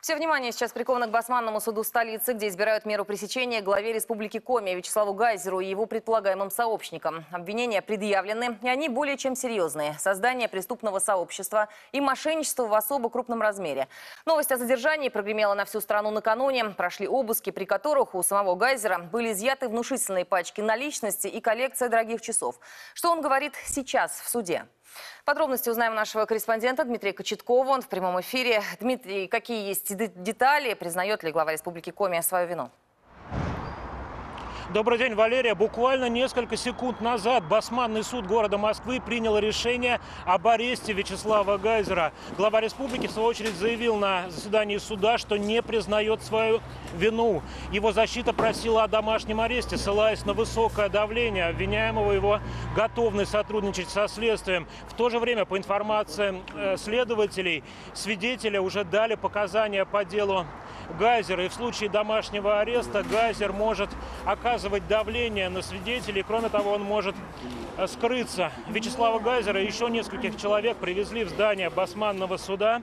Все внимание сейчас приковано к Басманному суду столицы, где избирают меру пресечения главе Республики Коми Вячеславу Гайзеру и его предполагаемым сообщникам. Обвинения предъявлены, и они более чем серьезные. Создание преступного сообщества и мошенничество в особо крупном размере. Новость о задержании прогремела на всю страну накануне. Прошли обыски, при которых у самого Гайзера были изъяты внушительные пачки наличности и коллекция дорогих часов. Что он говорит сейчас в суде? Подробности узнаем у нашего корреспондента Дмитрия Кочеткова. Он в прямом эфире. Дмитрий, какие есть детали? Признает ли глава Республики Коми свою вину? Добрый день, Валерия. Буквально несколько секунд назад Басманный суд города Москвы принял решение об аресте Вячеслава Гайзера. Глава республики, в свою очередь, заявил на заседании суда, что не признает свою вину. Его защита просила о домашнем аресте, ссылаясь на высокое давление обвиняемого, его готовность сотрудничать со следствием. В то же время, по информации следователей, свидетели уже дали показания по делу Гайзера. И в случае домашнего ареста Гайзер может оказывать давление на свидетелей. Кроме того, он может скрыться. Вячеслава Гайзера и еще нескольких человек привезли в здание Басманного суда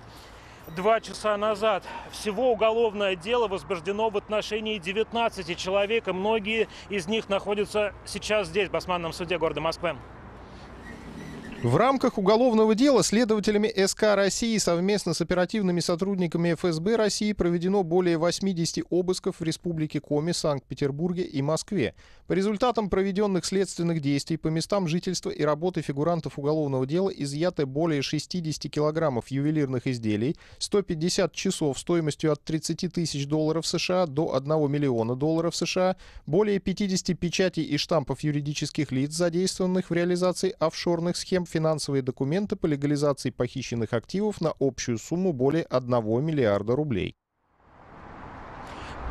2 часа назад. Всего уголовное дело возбуждено в отношении 19 человек, и многие из них находятся сейчас здесь, в Басманном суде города Москвы. В рамках уголовного дела следователями СК России совместно с оперативными сотрудниками ФСБ России проведено более 80 обысков в Республике Коми, Санкт-Петербурге и Москве. По результатам проведенных следственных действий по местам жительства и работы фигурантов уголовного дела изъяты более 60 килограммов ювелирных изделий, 150 часов стоимостью от $30 тысяч США до $1 миллиона США, более 50 печатей и штампов юридических лиц, задействованных в реализации офшорных схем, финансовые документы по легализации похищенных активов на общую сумму более 1 миллиарда рублей.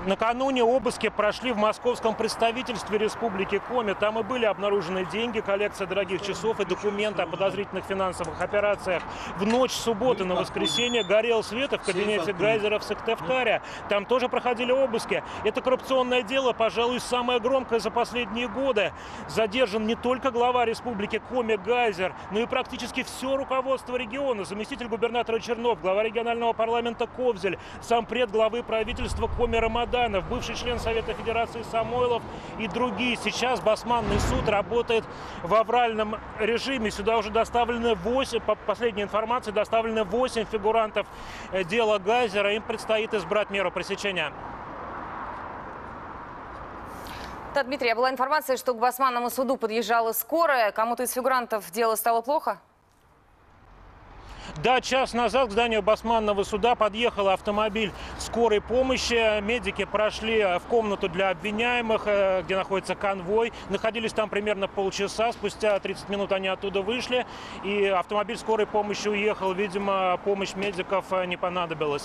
Накануне обыски прошли в московском представительстве Республики Коми. Там и были обнаружены деньги, коллекция дорогих часов и документы о подозрительных финансовых операциях. В ночь с субботы на воскресенье горел свет в кабинете Гайзера в Сыктывкаре. Там тоже проходили обыски. Это коррупционное дело, пожалуй, самое громкое за последние годы. Задержан не только глава Республики Коми Гайзер, но и практически все руководство региона. Заместитель губернатора Чернов, глава регионального парламента Ковзель, сам предглавы правительства Коми Ромады, бывший член Совета Федерации Самойлов и другие. Сейчас Басманный суд работает в авральном режиме. Сюда уже доставлены 8, по последней информации, доставлены 8 фигурантов дела Гайзера. Им предстоит избрать меру пресечения. Да, Дмитрий, была информация, что к Басманному суду подъезжала скорая. Кому-то из фигурантов дело стало плохо? Да, час назад к зданию Басманного суда подъехал автомобиль скорой помощи. Медики прошли в комнату для обвиняемых, где находится конвой. Находились там примерно полчаса. Спустя 30 минут они оттуда вышли. И автомобиль скорой помощи уехал. Видимо, помощь медиков не понадобилась.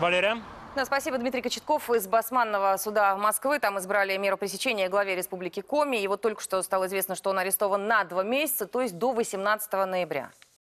Валерия? Да, спасибо, Дмитрий Кочетков из Басманного суда Москвы. Там избрали меру пресечения главе Республики Коми. И вот только что стало известно, что он арестован на 2 месяца, то есть до 18 ноября.